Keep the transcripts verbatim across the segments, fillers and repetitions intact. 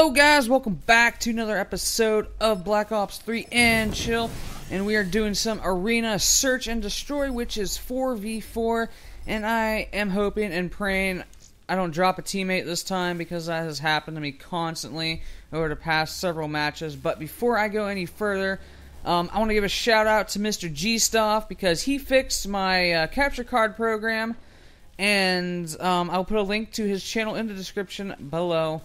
Hello guys, welcome back to another episode of Black Ops three and Chill, and we are doing some arena search and destroy, which is four v four, and I am hoping and praying I don't drop a teammate this time, because that has happened to me constantly over the past several matches. But before I go any further, um, I want to give a shout out to Mister G-Stoff, because he fixed my uh, capture card program, and um, I'll put a link to his channel in the description below.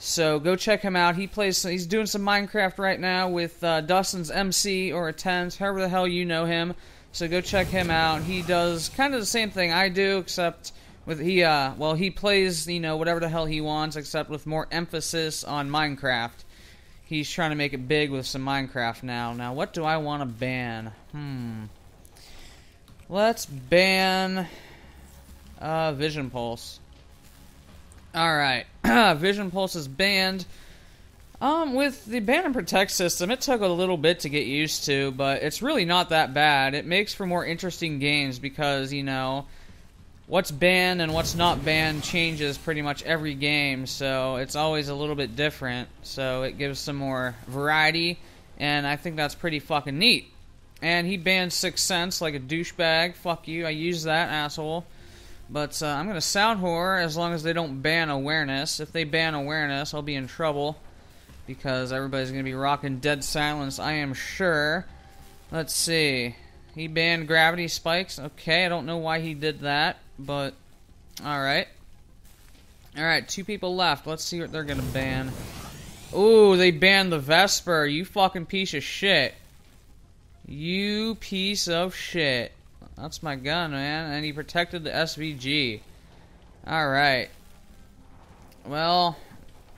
So go check him out. He plays. He's doing some Minecraft right now with uh, Dustin's M C or attends, however the hell you know him. So go check him out. He does kind of the same thing I do, except with he. Uh, well, he plays, you know, whatever the hell he wants, except with more emphasis on Minecraft. He's trying to make it big with some Minecraft now. Now, what do I want to ban? Hmm. Let's ban uh, Vision Pulse. Alright, Vision Pulse is banned. Um, with the ban and protect system, it took a little bit to get used to, but it's really not that bad. It makes for more interesting games because, you know, what's banned and what's not banned changes pretty much every game, so it's always a little bit different. So it gives some more variety, and I think that's pretty fucking neat. And he banned Sixth Sense like a douchebag. Fuck you, I used that, asshole. But uh, I'm going to sound horror as long as they don't ban awareness. If they ban awareness, I'll be in trouble, because everybody's going to be rocking dead silence, I am sure. Let's see. He banned gravity spikes. Okay, I don't know why he did that, but alright. Alright, two people left. Let's see what they're going to ban. Ooh, they banned the Vesper. You fucking piece of shit. You piece of shit. That's my gun, man. And he protected the S V G. Alright. Well,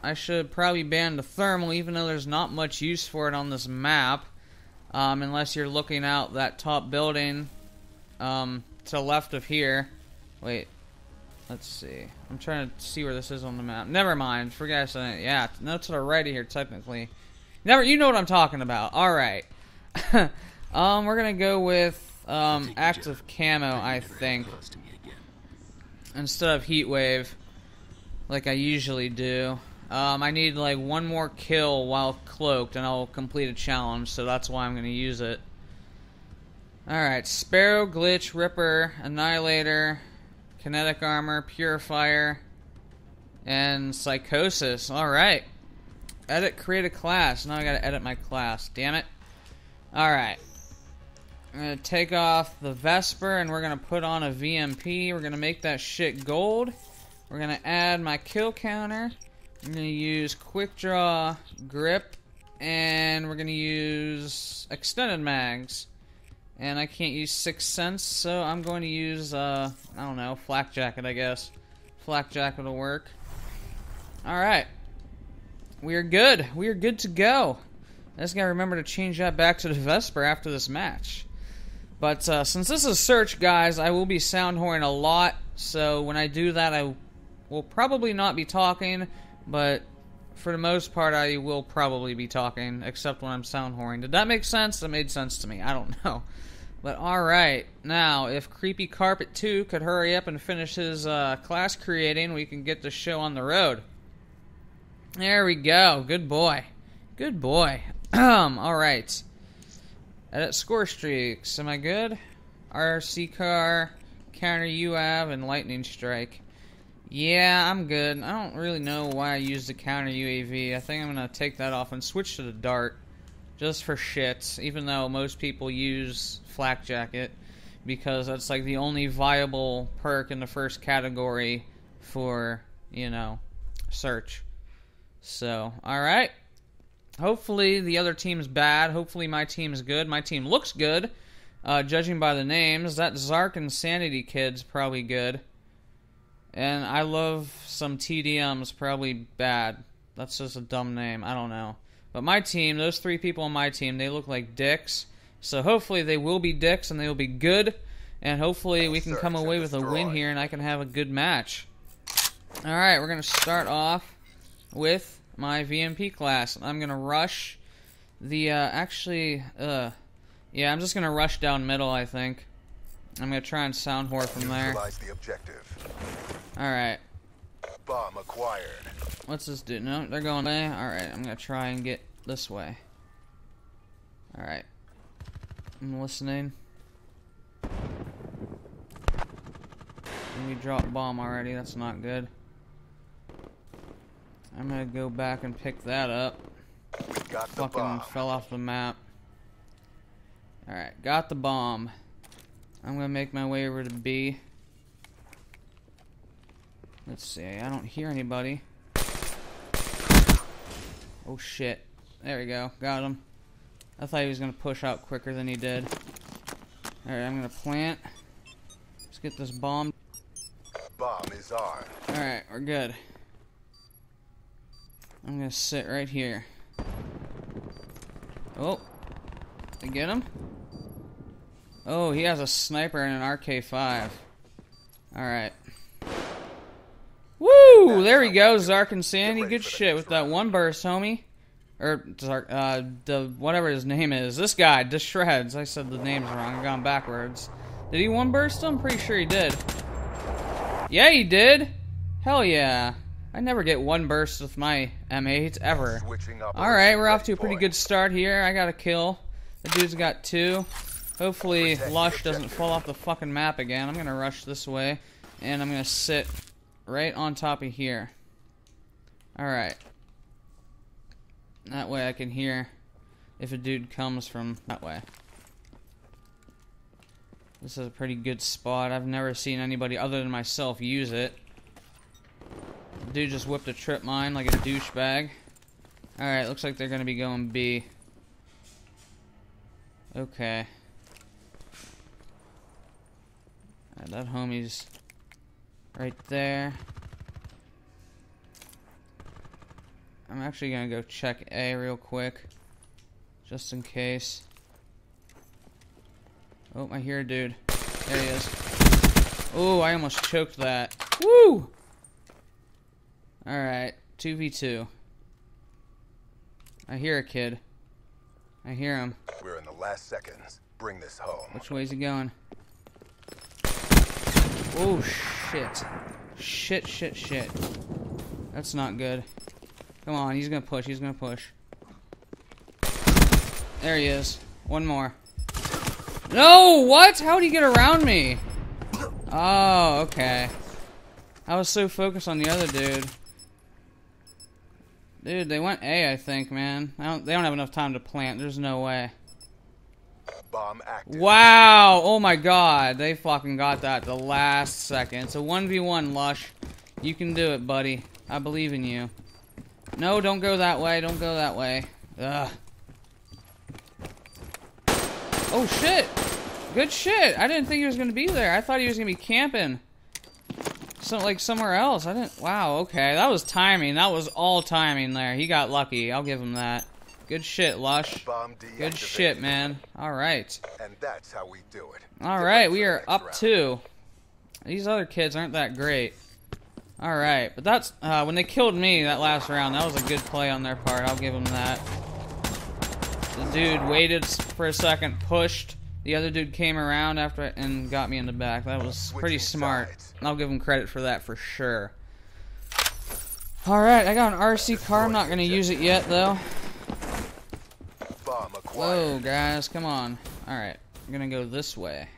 I should probably ban the thermal, even though there's not much use for it on this map. Um, unless you're looking out that top building um, to the left of here. Wait. Let's see. I'm trying to see where this is on the map. Never mind. Forget I said it. Yeah, no, to the right of here, technically. Never. You know what I'm talking about. Alright. um, we're going to go with Um, active camo, I think, instead of heat wave, like I usually do. Um, I need like one more kill while cloaked, and I'll complete a challenge. So that's why I'm gonna use it. All right, Sparrow, Glitch, Ripper, Annihilator, Kinetic Armor, Purifier, and Psychosis. All right, edit, create a class. Now I gotta edit my class. Damn it! All right. I'm going to take off the Vesper, and we're going to put on a V M P. We're going to make that shit gold. We're going to add my kill counter. I'm going to use quick draw grip, and we're going to use extended mags. And I can't use Sixth Sense, so I'm going to use, uh, I don't know, flak jacket, I guess. Flak jacket will work. Alright. We are good. We are good to go. I just got to remember to change that back to the Vesper after this match. But uh, since this is search, guys, I will be sound whoring a lot. So when I do that, I will probably not be talking. But for the most part, I will probably be talking, except when I'm sound whoring. Did that make sense? That made sense to me. I don't know. But alright. Now, if Creepy Carpet two could hurry up and finish his uh, class creating, we can get the show on the road. There we go. Good boy. Good boy. Alright. Edit score streaks. Am I good? R C car, counter U A V, and lightning strike. Yeah, I'm good. I don't really know why I used the counter U A V. I think I'm going to take that off and switch to the dart. Just for shits. Even though most people use flak jacket. Because that's like the only viable perk in the first category for, you know, search. So, alright. Hopefully the other team's bad. Hopefully my team's good. My team looks good, uh, judging by the names. That Zark Insanity kid's probably good. And I love some T D Ms, probably bad. That's just a dumb name. I don't know. But my team, those three people on my team, they look like dicks. So hopefully they will be dicks and they will be good. And hopefully we can come away with a win here and I can have a good match. Alright, we're going to start off with my V M P class. I'm gonna rush the uh, actually uh, yeah, I'm just gonna rush down middle. I think I'm gonna try and sound whore from there. Alright, Bomb acquired. What's this dude? No, they're going there. Alright, I'm gonna try and get this way. Alright. I'm listening. We dropped bomb already, that's not good. I'm gonna go back and pick that up. We got the Fucking bomb. Fell off the map. Alright, got the bomb. I'm gonna make my way over to B. Let's see, I don't hear anybody. Oh shit. There we go, got him. I thought he was gonna push out quicker than he did. Alright, I'm gonna plant. Let's get this bomb. Bomb is on. Alright, we're good. I'm gonna sit right here. Oh. I get him? Oh, he has a sniper and an R K five. Alright. Woo! There we go, Zark Insanity. Good shit with that one burst, homie. Or, Zark, uh, the, whatever his name is. This guy, DeShreds. I said the name's wrong. I've gone backwards. Did he one burst him? Pretty sure he did. Yeah, he did! Hell yeah. I never get one burst with my M eight, ever. Alright, we're off to a pretty good start here. I got a kill. The dude's got two. Hopefully, Lush doesn't fall off the fucking map again. I'm gonna rush this way, and I'm gonna sit right on top of here. Alright. That way I can hear if a dude comes from that way. This is a pretty good spot. I've never seen anybody other than myself use it. The dude just whipped a trip mine like a douchebag. Alright, looks like they're gonna be going B. Okay. Alright, that homie's right there. I'm actually gonna go check A real quick, just in case. Oh, I hear a dude. There he is. Oh, I almost choked that. Woo! Alright, two v two. I hear a kid. I hear him. We're in the last seconds. Bring this home. Which way is he going? Oh, shit. Shit, shit, shit. That's not good. Come on, he's gonna push, he's gonna push. There he is. One more. No, what? How'd he get around me? Oh, okay. I was so focused on the other dude. Dude, they went A, I think, man. I don't, they don't have enough time to plant. There's no way. Bomb active. Wow! Oh my god. They fucking got that the last second. It's a one v one, Lush. You can do it, buddy. I believe in you. No, don't go that way. Don't go that way. Ugh. Oh, shit. Good shit. I didn't think he was going to be there. I thought he was going to be camping. So, like, somewhere else. I didn't... Wow, okay. That was timing. That was all timing there. He got lucky. I'll give him that. Good shit, Lush. Good shit, man. Alright. And that's how we do it. Alright, we are up two. These other kids aren't that great. Alright, but that's... Uh, when they killed me that last round, that was a good play on their part. I'll give them that. The dude waited for a second, pushed. The other dude came around after it and got me in the back. That was pretty smart. I'll give him credit for that for sure. Alright, I got an R C car. I'm not going to use it yet, though. Whoa, guys, come on. Alright, I'm going to go this way.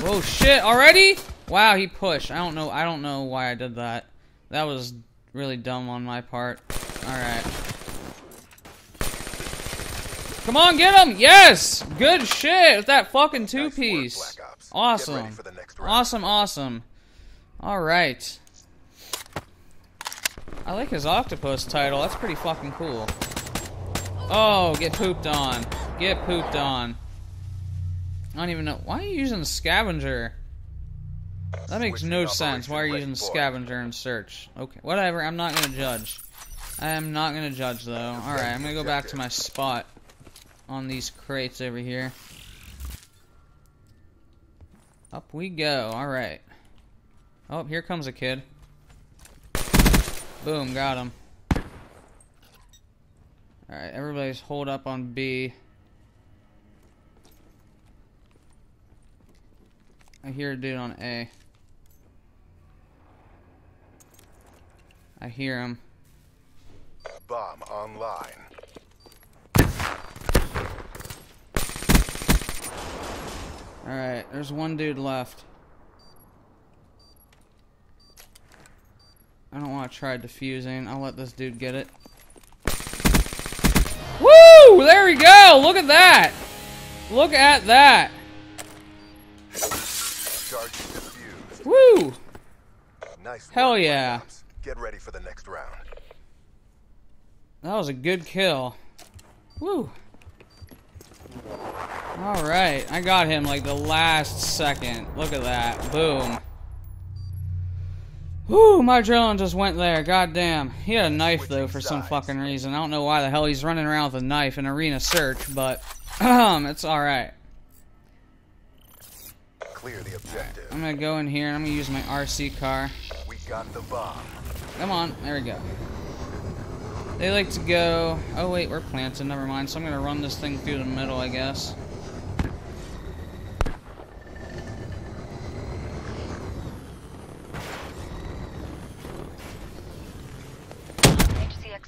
Whoa, shit, already? Wow, he pushed. I don't know, I don't know why I did that. That was really dumb on my part. Alright. Come on, get him! Yes! Good shit with that fucking two-piece. Awesome. Awesome, awesome. Alright. I like his octopus title. That's pretty fucking cool. Oh, get pooped on. Get pooped on. I don't even know. Why are you using scavenger? That makes no sense. Why are you using scavenger and search? Okay, whatever. I'm not going to judge. I am not going to judge, though. Alright, I'm going to go back to my spot on these crates over here. Up we go. Alright. Oh, here comes a kid. Boom, got him. Alright, everybody's holed up on B. I hear a dude on A. I hear him. Bomb online. Alright, there's one dude left. I don't want to try defusing. I'll let this dude get it. Woo! There we go! Look at that! Look at that! Woo! Nice. Hell yeah. Get ready for the next round. That was a good kill. Woo! Alright, I got him like the last second. Look at that. Boom. Woo, my adrenaline just went there. God damn. He had a knife, though, for some fucking reason. I don't know why the hell he's running around with a knife in Arena Search, but it's alright. Clear the objective. I'm gonna go in here and I'm gonna use my R C car. We got the bomb. Come on. There we go. They like to go... Oh, wait, we're planted. Never mind. So I'm going to run this thing through the middle, I guess.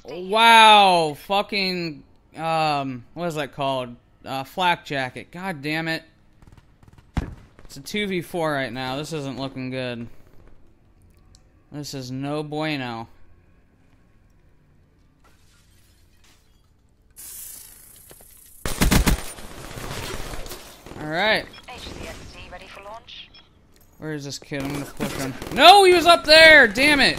Wow! Fucking... Um, what is that called? Uh, flak jacket. God damn it. It's a two v four right now. This isn't looking good. This is no bueno. Alright. Where is this kid? I'm gonna push him. No, he was up there! Damn it!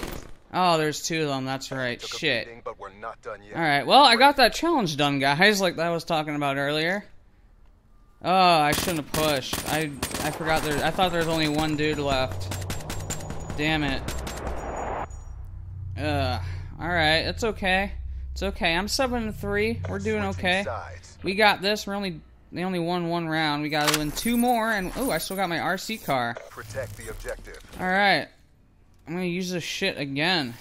Oh, there's two of them. That's right. Shit. Alright, well, I got that challenge done, guys, like I was talking about earlier. Oh, I shouldn't have pushed. I I forgot there. I thought there was only one dude left. Damn it. Ugh. Alright, it's okay. It's okay. I'm seven and three. We're doing okay. We got this. We're only... They only won one round. We gotta win two more, and oh, I still got my R C car. Protect the objective. Alright. I'm gonna use this shit again.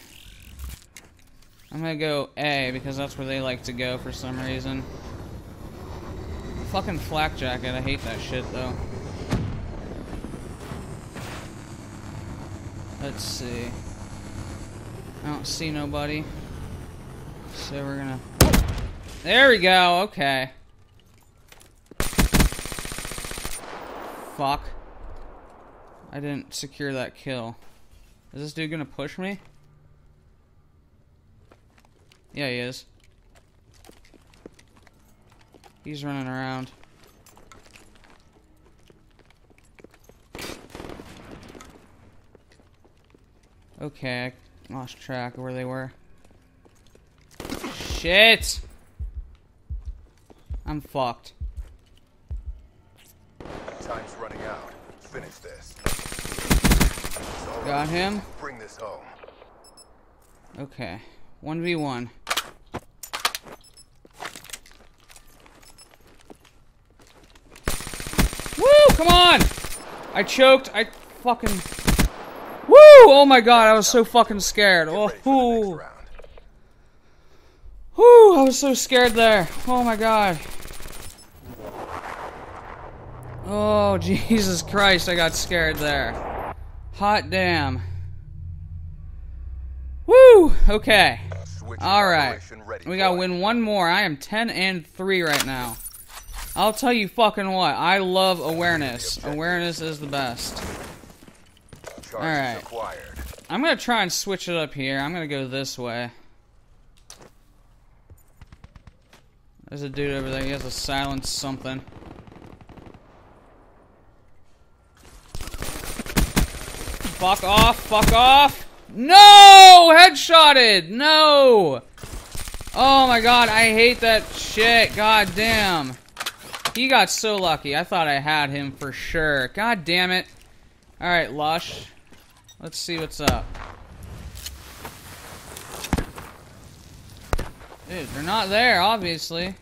I'm gonna go A, because that's where they like to go for some reason. Fucking flak jacket. I hate that shit, though. Let's see. I don't see nobody. So we're gonna... There we go! Okay. Fuck. I didn't secure that kill. Is this dude gonna push me? Yeah, he is. He's running around. Okay, I lost track of where they were. Shit! I'm fucked. Time's running out. Finish this. Got him. Bring this home. Okay. one v one. Woo! Come on! I choked. I fucking... Woo! Oh my god, I was so fucking scared. Oh, whoo. Whoo! I was so scared there. Oh my god. Oh, Jesus Christ, I got scared there. Hot damn. Woo! Okay. Alright. We gotta win one more. I am ten and three right now. I'll tell you fucking what. I love awareness. Awareness is the best. Alright. I'm gonna try and switch it up here. I'm gonna go this way. There's a dude over there. He has to silence something. Fuck off, fuck off. No! Headshotted! No! Oh my god, I hate that shit. God damn. He got so lucky. I thought I had him for sure. God damn it. Alright, Lush. Let's see what's up. Dude, they're not there, obviously.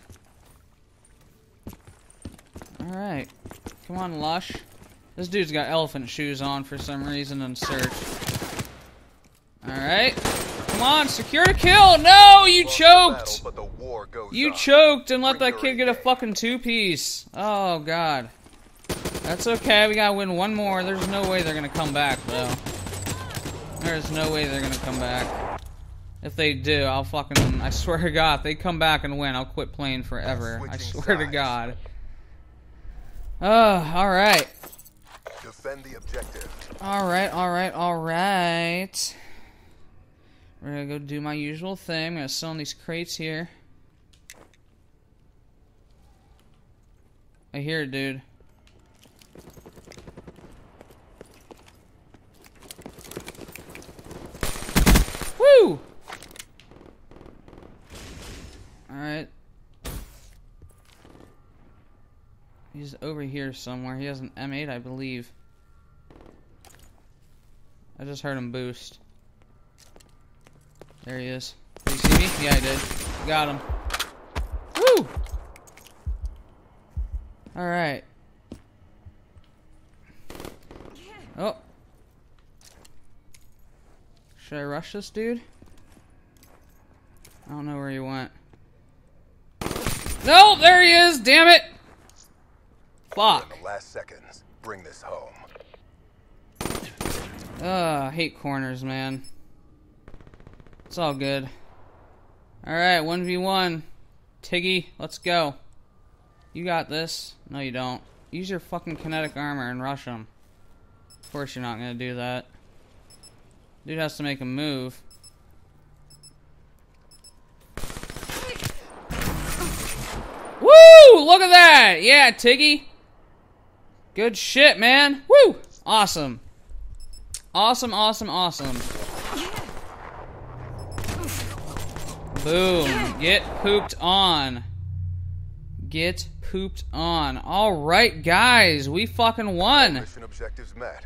Alright. Come on, Lush. This dude's got elephant shoes on for some reason in Search. Alright. Come on, secure the kill! No, you choked! You choked and let that kid get a fucking two-piece. Oh, God. That's okay, we gotta win one more. There's no way they're gonna come back, though. There's no way they're gonna come back. If they do, I'll fucking... I swear to God, if they come back and win, I'll quit playing forever. I swear sides. to God. Oh, alright. Defend the objective. Alright, alright, alright. We're gonna go do my usual thing. I'm gonna sell in these crates here. I hear it, dude. Woo! Alright. He's over here somewhere. He has an M eight, I believe. I just heard him boost. There he is. Did you see me? Yeah, I did. Got him. Woo! Alright. Oh. Should I rush this dude? I don't know where he went. No! There he is! Damn it! Fuck. In the last seconds, bring this home. Ugh, I hate corners, man. It's all good. Alright, one v one. Tiggy, let's go. You got this. No, you don't. Use your fucking kinetic armor and rush him. Of course you're not gonna do that. Dude has to make a move. Woo! Look at that! Yeah, Tiggy. Good shit, man. Woo! Awesome. Awesome, awesome, awesome. Boom. Get pooped on. Get pooped on. Alright, guys. We fucking won.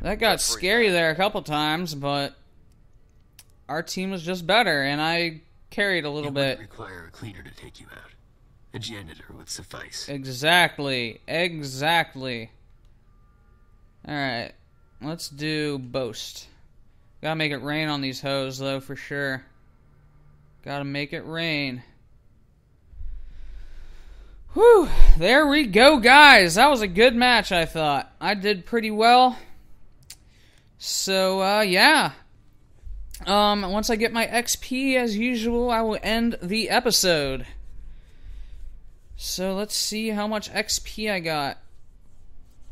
That got scary there a couple times, but our team was just better, and I carried a little bit. It would require a cleaner to take you out. A janitor would suffice. Exactly. Exactly. Alright. Let's do boast. Gotta make it rain on these hoes, though, for sure. Gotta make it rain. Whew. There we go, guys. That was a good match, I thought. I did pretty well. So, uh, yeah. Um, once I get my X P, as usual, I will end the episode. So, let's see how much X P I got.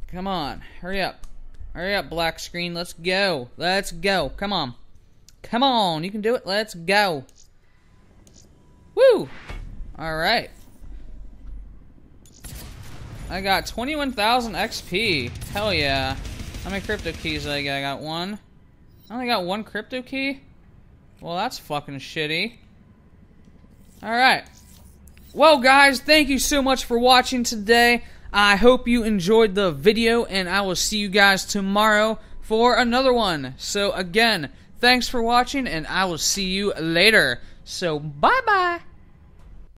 Come on. Hurry up. Hurry up, black screen. Let's go. Let's go. Come on. Come on. You can do it. Let's go. Woo! Alright. I got twenty-one thousand X P. Hell yeah. How many crypto keys did I get? I got one. I only got one crypto key? Well, that's fucking shitty. Alright. Well, guys, thank you so much for watching today. I hope you enjoyed the video, and I will see you guys tomorrow for another one. So, again, thanks for watching, and I will see you later. So, bye-bye.